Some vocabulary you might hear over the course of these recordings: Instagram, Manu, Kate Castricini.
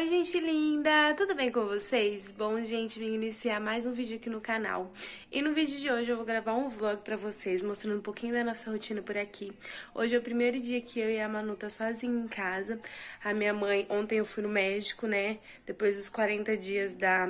Oi, gente linda! Tudo bem com vocês? Bom, gente, vim iniciar mais um vídeo aqui no canal. E no vídeo de hoje eu vou gravar um vlog pra vocês, mostrando um pouquinho da nossa rotina por aqui. Hoje é o primeiro dia que eu e a Manu tá sozinha em casa. A minha mãe, ontem eu fui no médico, né? Depois dos 40 dias da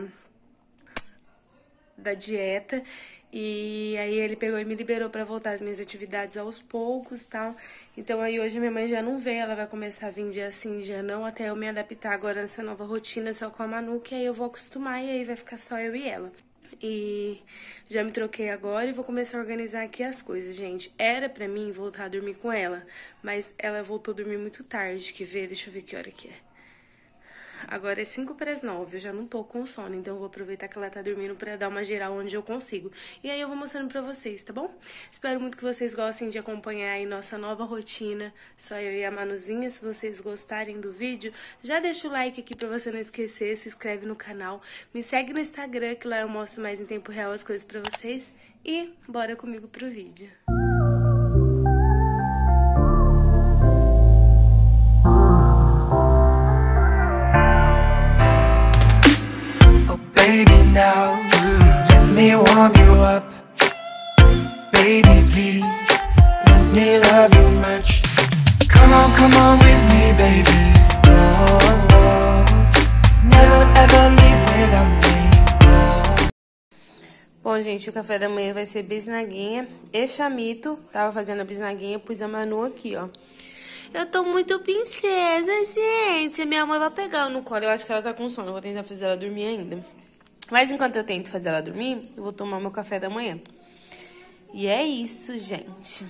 dieta. E aí ele pegou e me liberou pra voltar as minhas atividades aos poucos, tal. Então aí hoje minha mãe já não veio, ela vai começar a vir dia sim, dia não, até eu me adaptar agora nessa nova rotina só com a Manu, que aí eu vou acostumar e aí vai ficar só eu e ela. E já me troquei agora e vou começar a organizar aqui as coisas, gente. Era pra mim voltar a dormir com ela, mas ela voltou a dormir muito tarde, que vê, deixa eu ver que hora que é. Agora é 8:55, eu já não tô com sono, então eu vou aproveitar que ela tá dormindo pra dar uma geral onde eu consigo. E aí eu vou mostrando pra vocês, tá bom? Espero muito que vocês gostem de acompanhar aí nossa nova rotina, só eu e a Manuzinha. Se vocês gostarem do vídeo, já deixa o like aqui pra você não esquecer, se inscreve no canal, me segue no Instagram, que lá eu mostro mais em tempo real as coisas pra vocês. E bora comigo pro vídeo. Now, let me warm you up, baby, please, let me love you much. Come on, come on with me, baby, oh, oh. Never ever leave without me, oh. Bom, gente, o café da manhã vai ser bisnaguinha e chamito. Tava fazendo a bisnaguinha, pus a Manu aqui, ó. Eu tô muito princesa, gente. Minha mãe vai pegar no colo, eu acho que ela tá com sono. Eu vou tentar fazer ela dormir ainda. Mas enquanto eu tento fazer ela dormir, eu vou tomar meu café da manhã. E é isso, gente.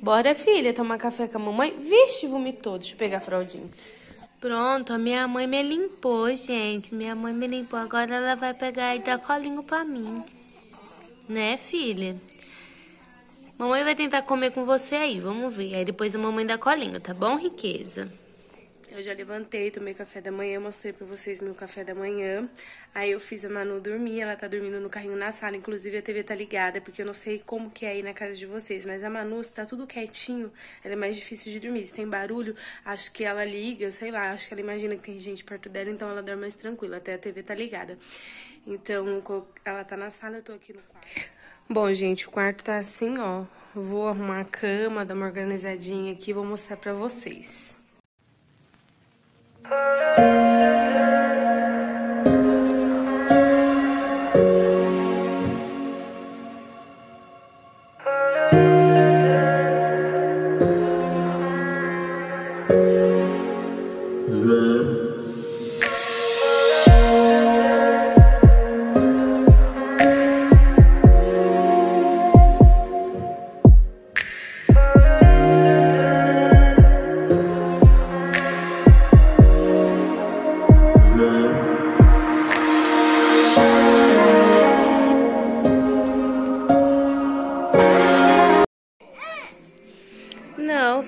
Bora, filha, tomar café com a mamãe. Vixe, vomitou. Deixa eu pegar a fraldinha. Pronto, a minha mãe me limpou, gente. Minha mãe me limpou. Agora ela vai pegar e dar colinho pra mim. Né, filha? Mamãe vai tentar comer com você aí, vamos ver. Aí depois a mamãe dá colinho, tá bom, riqueza? Eu já levantei, tomei café da manhã, mostrei pra vocês meu café da manhã. Aí eu fiz a Manu dormir, ela tá dormindo no carrinho na sala, inclusive a TV tá ligada, porque eu não sei como que é aí na casa de vocês, mas a Manu, se tá tudo quietinho, ela é mais difícil de dormir. Se tem barulho, acho que ela liga, sei lá, acho que ela imagina que tem gente perto dela, então ela dorme mais tranquila, até a TV tá ligada. Então, ela tá na sala, eu tô aqui no quarto. Bom, gente, o quarto tá assim, ó. Vou arrumar a cama, dar uma organizadinha aqui, vou mostrar pra vocês.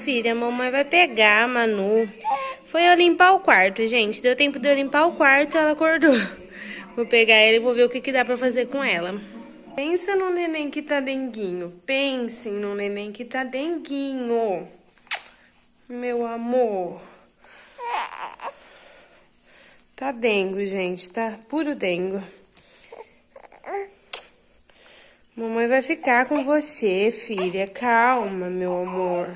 Filha, a mamãe vai pegar a Manu. Foi eu limpar o quarto, gente. Deu tempo de eu limpar o quarto, ela acordou. Vou pegar ela e vou ver o que dá pra fazer com ela. Pensa no neném que tá denguinho. Pensem no neném que tá denguinho. Meu amor. Tá dengo, gente. Tá puro dengo. Mamãe vai ficar com você, filha. Calma, meu amor.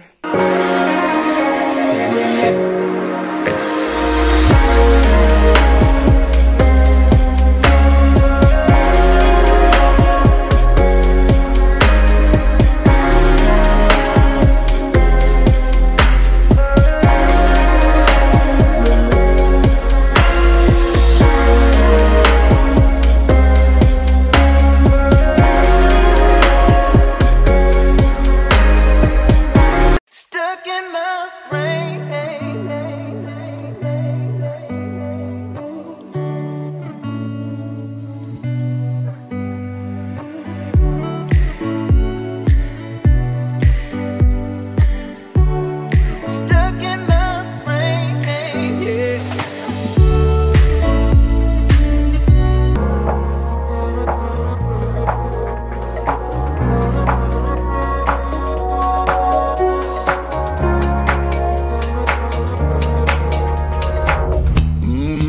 Stuck in my brain.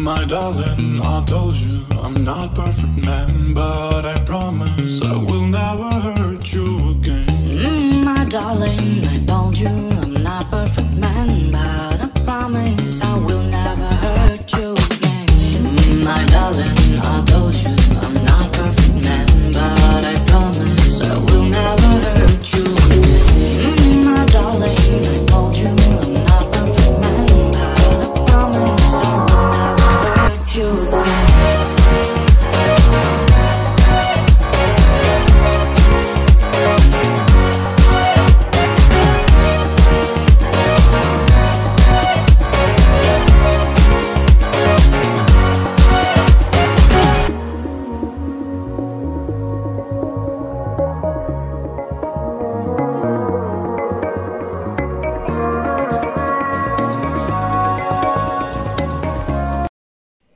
My darling, I told you I'm not perfect man, but I promise I will never hurt you again. My darling, I told you I'm not perfect man, but I promise I will never hurt you again. My darling, I told you I'm not perfect man, but I promise I will never hurt you again. My darling, I told you I'm not perfect man, but I promise I will never hurt you again.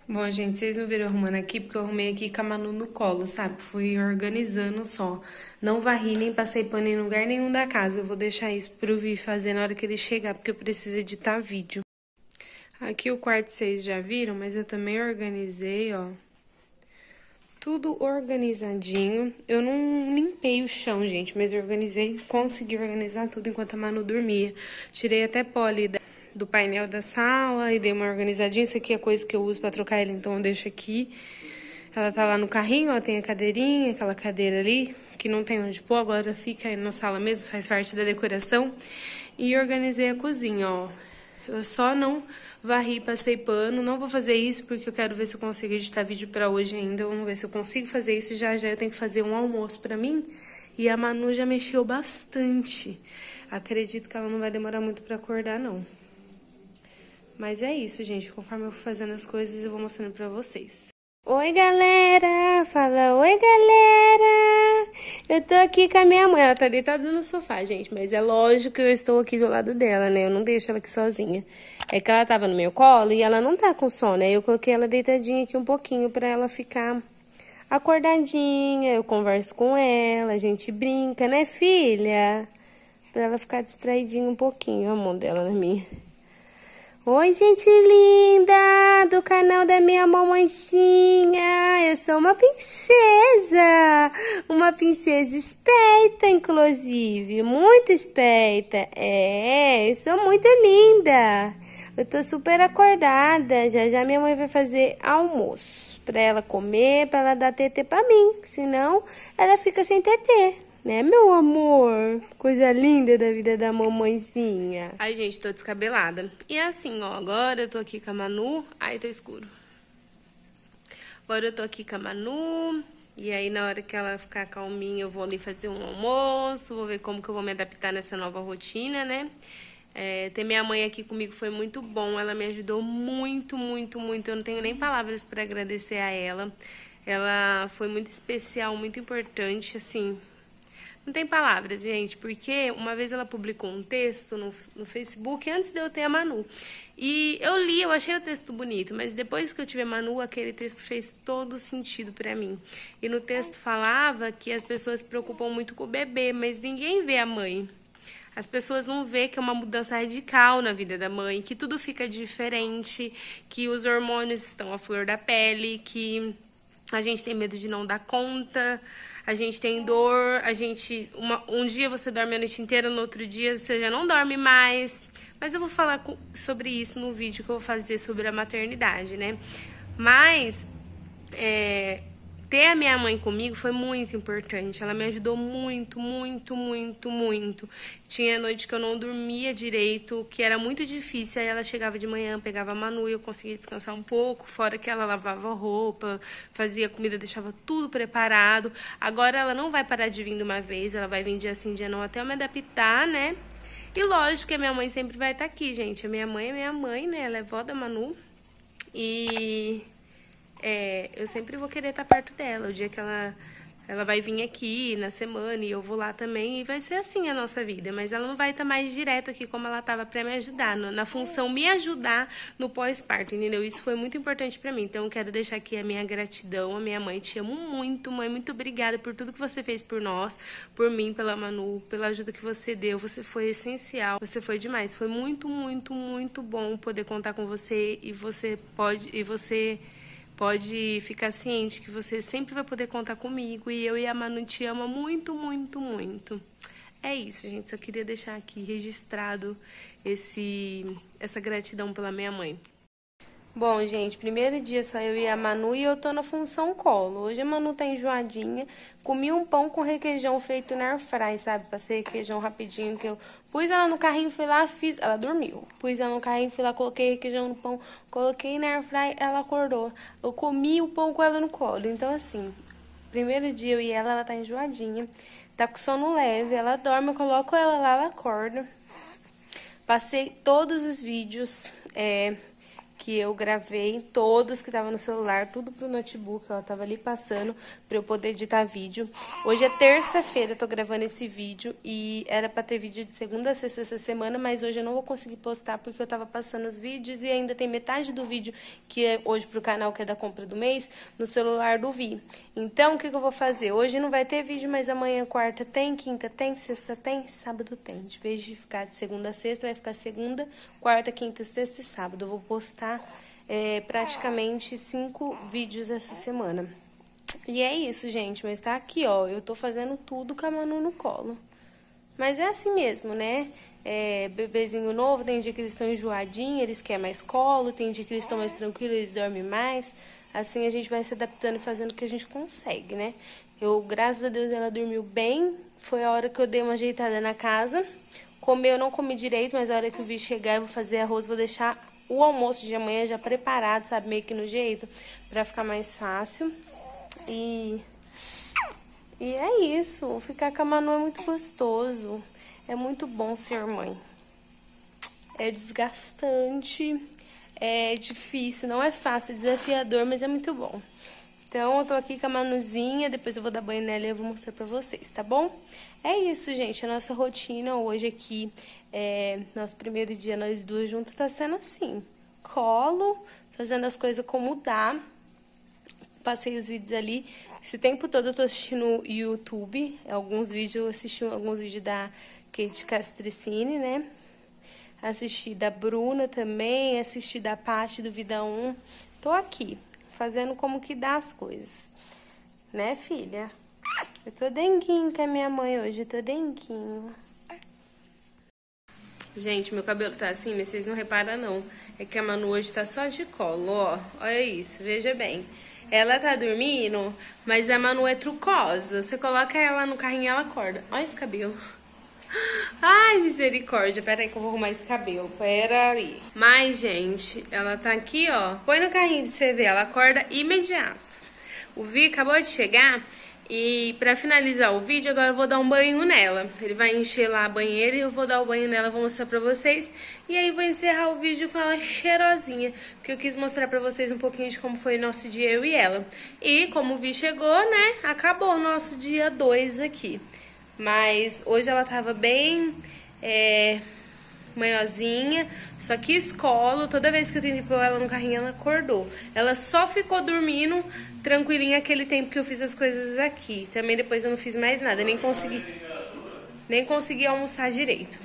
Bom, gente, vocês não viram arrumando aqui, porque eu arrumei aqui com a Manu no colo, sabe? Fui organizando só. Não varri, nem passei pano em lugar nenhum da casa. Eu vou deixar isso pro Vi fazer na hora que ele chegar, porque eu preciso editar vídeo. Aqui o quarto vocês já viram, mas eu também organizei, ó. Tudo organizadinho. Eu não limpei o chão, gente, mas eu organizei, consegui organizar tudo enquanto a Manu dormia. Tirei até pó ali do painel da sala e dei uma organizadinha. Isso aqui é coisa que eu uso pra trocar ele, então eu deixo aqui. Ela tá lá no carrinho, ó, tem a cadeirinha, aquela cadeira ali, que não tem onde pôr, agora fica aí na sala mesmo, faz parte da decoração. E organizei a cozinha, ó. Eu só não varri, passei pano, não vou fazer isso porque eu quero ver se eu consigo editar vídeo pra hoje ainda, vamos ver se eu consigo fazer isso. Já já eu tenho que fazer um almoço pra mim e a Manu já mexeu bastante. Acredito que ela não vai demorar muito pra acordar, não. Mas é isso, gente. Conforme eu for fazendo as coisas, eu vou mostrando pra vocês. Oi, galera! Fala, oi, galera! Eu tô aqui com a minha mãe. Ela tá deitada no sofá, gente. Mas é lógico que eu estou aqui do lado dela, né? Eu não deixo ela aqui sozinha. É que ela tava no meu colo e ela não tá com sono. Aí eu coloquei ela deitadinha aqui um pouquinho pra ela ficar acordadinha. Eu converso com ela, a gente brinca, né, filha? Pra ela ficar distraidinha um pouquinho. A mão dela na minha. Oi, gente linda do canal da minha mamãezinha, eu sou uma princesa esperta, inclusive, muito esperta, eu sou muito linda, eu tô super acordada, já já minha mãe vai fazer almoço pra ela comer, pra ela dar tetê pra mim, senão ela fica sem tetê. Né, meu amor? Coisa linda da vida da mamãezinha. Ai, gente, tô descabelada. E é assim, ó, agora eu tô aqui com a Manu. Ai, tá escuro. Agora eu tô aqui com a Manu. E aí, na hora que ela ficar calminha, eu vou ali fazer um almoço. Vou ver como que eu vou me adaptar nessa nova rotina, né? Ter minha mãe aqui comigo foi muito bom. Ela me ajudou muito, muito, muito. Eu não tenho nem palavras pra agradecer a ela. Ela foi muito especial, muito importante, assim... Não tem palavras, gente, porque uma vez ela publicou um texto no Facebook antes de eu ter a Manu. E eu li, eu achei o texto bonito, mas depois que eu tive a Manu, aquele texto fez todo sentido pra mim. E no texto falava que as pessoas se preocupam muito com o bebê, mas ninguém vê a mãe. As pessoas não vê que é uma mudança radical na vida da mãe, que tudo fica diferente, que os hormônios estão à flor da pele, que a gente tem medo de não dar conta... A gente tem dor, um dia você dorme a noite inteira, no outro dia você já não dorme mais. Mas eu vou falar sobre isso no vídeo que eu vou fazer sobre a maternidade, né? Mas ter a minha mãe comigo foi muito importante. Ela me ajudou muito, muito, muito, muito. Tinha noite que eu não dormia direito, que era muito difícil. Aí ela chegava de manhã, pegava a Manu e eu conseguia descansar um pouco. Fora que ela lavava roupa, fazia comida, deixava tudo preparado. Agora ela não vai parar de vir de uma vez. Ela vai vir dia sim, dia não, até eu me adaptar, né? E lógico que a minha mãe sempre vai estar aqui, gente. A minha mãe é minha mãe, né? Ela é vó da Manu. E... eu sempre vou querer estar perto dela. O dia que ela Ela vai vir aqui na semana e eu vou lá também. E vai ser assim a nossa vida. Mas ela não vai estar mais direto aqui como ela estava para me ajudar. Na função me ajudar no pós-parto, entendeu? Isso foi muito importante para mim. Então, eu quero deixar aqui a minha gratidão. A minha mãe, te amo muito, mãe. Muito obrigada por tudo que você fez por nós. Por mim, pela Manu, pela ajuda que você deu. Você foi essencial. Você foi demais. Foi muito, muito, muito bom poder contar com você. E você pode... Pode ficar ciente que você sempre vai poder contar comigo. E eu e a Manu te ama muito, muito, muito. É isso, gente. Só queria deixar aqui registrado essa gratidão pela minha mãe. Bom, gente, primeiro dia só eu e a Manu e eu tô na função colo. Hoje a Manu tá enjoadinha. Comi um pão com requeijão feito na airfry, sabe? Passei requeijão rapidinho que eu... Pus ela no carrinho, fui lá, fiz... Ela dormiu. Pus ela no carrinho, fui lá, coloquei requeijão no pão, coloquei na airfry, ela acordou. Eu comi o pão com ela no colo. Então, assim, primeiro dia eu e ela tá enjoadinha. Tá com sono leve, ela dorme, eu coloco ela lá, ela acorda. Passei todos os vídeos, que eu gravei, todos que estavam no celular, tudo pro notebook, ó, tava ali passando pra eu poder editar vídeo. Hoje é terça-feira, tô gravando esse vídeo e era pra ter vídeo de segunda a sexta essa semana, mas hoje eu não vou conseguir postar porque eu tava passando os vídeos e ainda tem metade do vídeo que é hoje pro canal, que é da compra do mês, no celular do Vi. Então, o que eu vou fazer? Hoje não vai ter vídeo, mas amanhã quarta tem, quinta tem, sexta tem, sábado tem. De vez de ficar de segunda a sexta, vai ficar segunda, quarta, quinta, sexta e sábado. Eu vou postar praticamente 5 vídeos essa semana. E é isso, gente, mas tá aqui, ó, eu tô fazendo tudo com a Manu no colo. Mas é assim mesmo, né? Bebezinho novo, tem dia que eles estão enjoadinhos, eles querem mais colo, tem dia que eles estão mais tranquilos, eles dormem mais. Assim a gente vai se adaptando e fazendo o que a gente consegue, né? Eu, graças a Deus, ela dormiu bem, foi a hora que eu dei uma ajeitada na casa. Comer eu não comi direito, mas a hora que eu vi chegar eu vou fazer arroz, vou deixar... o almoço de amanhã já preparado, sabe? Meio que no jeito, pra ficar mais fácil. E é isso. Ficar com a Manu é muito gostoso. É muito bom ser mãe. É desgastante. É difícil. Não é fácil, é desafiador, mas é muito bom. Então, eu tô aqui com a Manuzinha, depois eu vou dar banho nela e eu vou mostrar pra vocês, tá bom? É isso, gente, a nossa rotina hoje aqui, nosso primeiro dia, nós duas juntas, tá sendo assim. Colo, fazendo as coisas como dá, passei os vídeos ali. Esse tempo todo eu tô assistindo YouTube, alguns vídeos, eu assisti alguns vídeos da Kate Castricini, né? Assisti da Bruna também, assisti da Paty do Vida 1, tô aqui. Fazendo como que dá as coisas. Né, filha? Eu tô denguinho com a minha mãe hoje. Eu tô denguinho. Gente, meu cabelo tá assim, mas vocês não reparam, não. É que a Manu hoje tá só de colo, ó. Olha isso, veja bem. Ela tá dormindo, mas a Manu é trucosa. Você coloca ela no carrinho e ela acorda. Olha esse cabelo. Ai, misericórdia, pera aí que eu vou arrumar esse cabelo, pera aí. Mas, gente, ela tá aqui, ó, põe no carrinho pra você ver, ela acorda imediato. O Vi acabou de chegar e pra finalizar o vídeo, agora eu vou dar um banho nela. Ele vai encher lá a banheira e eu vou dar o banho nela, vou mostrar pra vocês. E aí vou encerrar o vídeo com ela cheirosinha, porque eu quis mostrar pra vocês um pouquinho de como foi o nosso dia, eu e ela. E como o Vi chegou, né, acabou o nosso dia 2 aqui. Mas hoje ela tava bem manhosinha, só que escolo. Toda vez que eu tentei pôr ela no carrinho, ela acordou. Ela só ficou dormindo tranquilinha aquele tempo que eu fiz as coisas aqui. Também depois eu não fiz mais nada, nem consegui almoçar direito.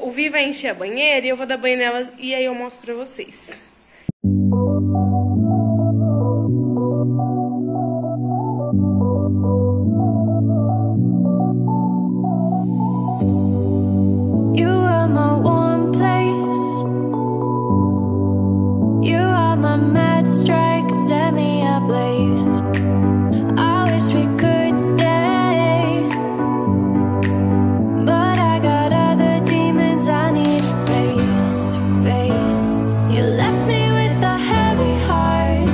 O Vi vai encher a banheira e eu vou dar banho nela e aí eu mostro pra vocês. You left me with a heavy heart.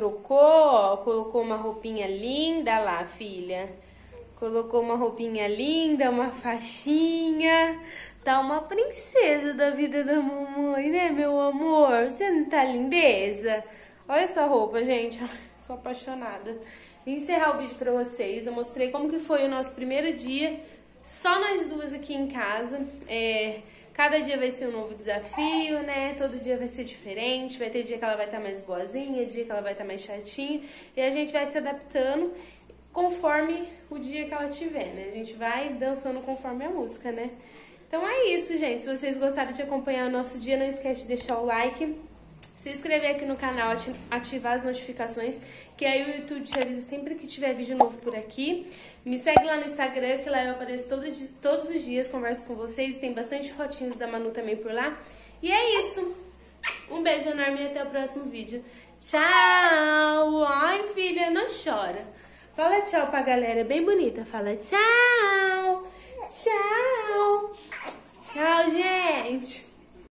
trocou, ó, colocou uma roupinha linda lá, filha. Colocou uma roupinha linda, uma faixinha. Tá uma princesa da vida da mamãe, né, meu amor? Você não tá lindeza? Olha essa roupa, gente. Sou apaixonada. Vim encerrar o vídeo pra vocês. Eu mostrei como que foi o nosso primeiro dia. Só nós duas aqui em casa. Cada dia vai ser um novo desafio, né? Todo dia vai ser diferente. Vai ter dia que ela vai estar mais boazinha, dia que ela vai estar mais chatinha. E a gente vai se adaptando conforme o dia que ela tiver, né? A gente vai dançando conforme a música, né? Então é isso, gente. Se vocês gostaram de acompanhar o nosso dia, não esquece de deixar o like, se inscrever aqui no canal, ativar as notificações, que aí o YouTube te avisa sempre que tiver vídeo novo por aqui. Me segue lá no Instagram, que lá eu apareço todos os dias, converso com vocês, tem bastante fotinhos da Manu também por lá. E é isso. Um beijo enorme e até o próximo vídeo. Tchau! Ai, filha, não chora. Fala tchau pra galera, bem bonita. Fala tchau! Tchau! Tchau, gente!